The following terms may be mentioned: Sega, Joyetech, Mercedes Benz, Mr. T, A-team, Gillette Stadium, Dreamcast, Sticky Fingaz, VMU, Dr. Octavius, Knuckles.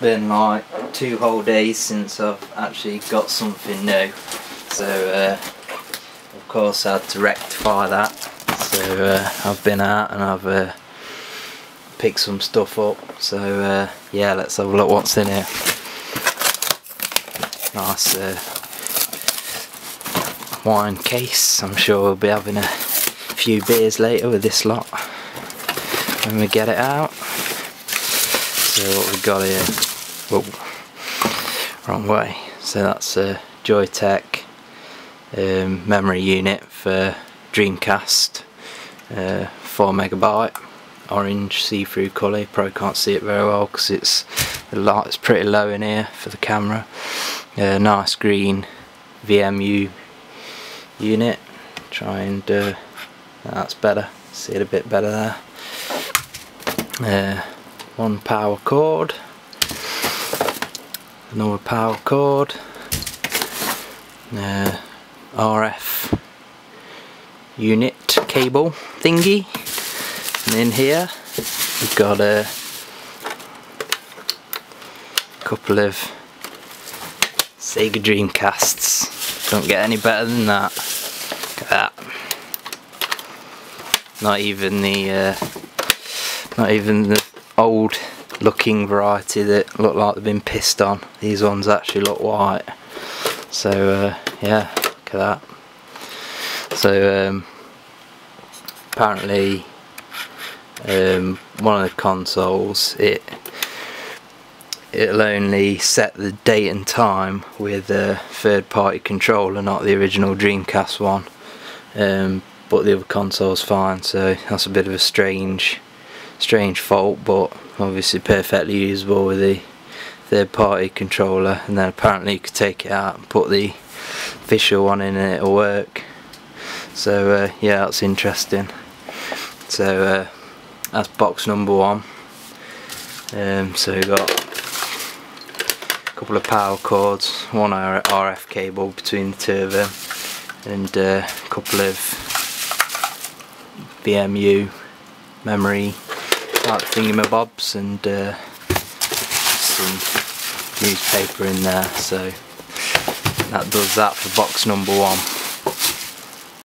been like 2 whole days since I've actually got something new, so of course I had to rectify that. So I've been out and I've picked some stuff up, so yeah, let's have a look what's in here. Nice wine case. I'm sure we'll be having a few beers later with this lot when we get it out. So what we've got here, whoa, wrong way, so that's a Joyetech memory unit for Dreamcast, 4 megabyte, orange see-through colour. You probably can't see it very well because it's the light's pretty low in here for the camera. Nice green VMU unit. Try and that's better, see it a bit better there. 1 power cord, another power cord, RF unit cable thingy, and in here we've got a couple of Sega Dreamcasts. Don't get any better than that. Look at that. Not even the old looking variety that look like they've been pissed on. These ones actually look white. So yeah, look at that. So apparently one of the consoles, it'll only set the date and time with a third-party controller, not the original Dreamcast one, but the other console's fine. So that's a bit of a strange fault, but obviously perfectly usable with the third-party controller. And then apparently you could take it out and put the official one in and it'll work. So yeah, that's interesting. So that's box number 1. So we've got a couple of power cords, 1 RF cable between the 2 of them, and a couple of VMU memory like thingamabobs, and some newspaper in there. So that does that for box number 1.